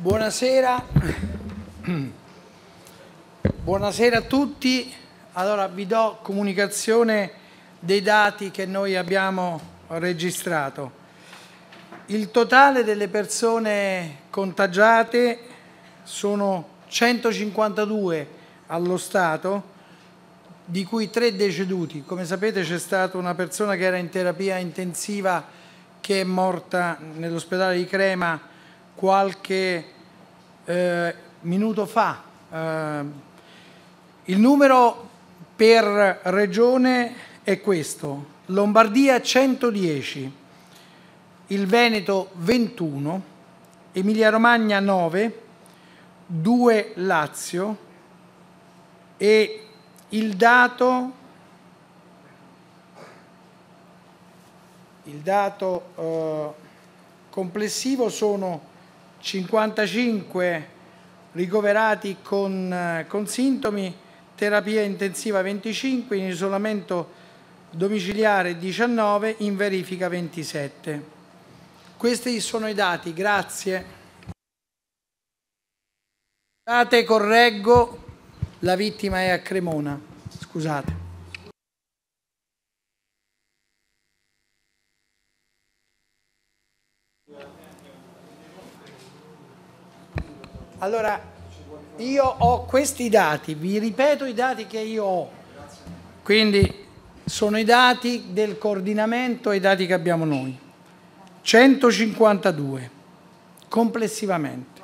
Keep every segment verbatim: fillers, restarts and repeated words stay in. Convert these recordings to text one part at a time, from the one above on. Buonasera, buonasera a tutti. Allora vi do comunicazione dei dati che noi abbiamo registrato. Il totale delle persone contagiate sono centocinquantadue allo Stato, di cui tre deceduti. Come sapete c'è stata una persona che era in terapia intensiva che è morta nell'ospedale di Crema qualche eh, minuto fa. Eh, il numero per regione è questo: Lombardia centodieci, il Veneto ventuno, Emilia-Romagna nove, due Lazio e il dato, il dato eh, complessivo sono cinquantacinque ricoverati con, con sintomi, terapia intensiva venticinque, in isolamento domiciliare diciannove, in verifica ventisette. Questi sono i dati, grazie. Scusate, correggo, la vittima è a Cremona, scusate. Allora, io ho questi dati, vi ripeto i dati che io ho, quindi sono i dati del coordinamento e i dati che abbiamo noi. centocinquantadue complessivamente.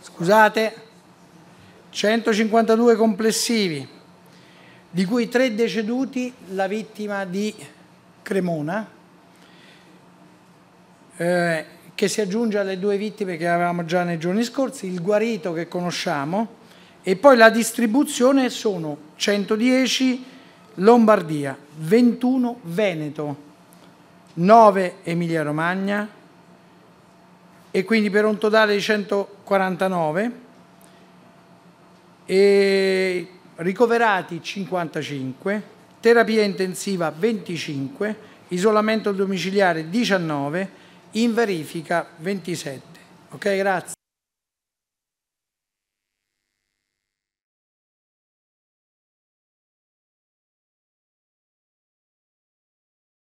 Scusate, centocinquantadue complessivi, di cui tre deceduti, la vittima di Cremona, eh, che si aggiunge alle due vittime che avevamo già nei giorni scorsi, il guarito che conosciamo, e poi la distribuzione sono centodieci Lombardia, ventuno Veneto, nove Emilia Romagna, e quindi per un totale di centoquarantanove, e ricoverati cinquantacinque, terapia intensiva venticinque, isolamento domiciliare diciannove, in verifica ventisette. Ok, grazie.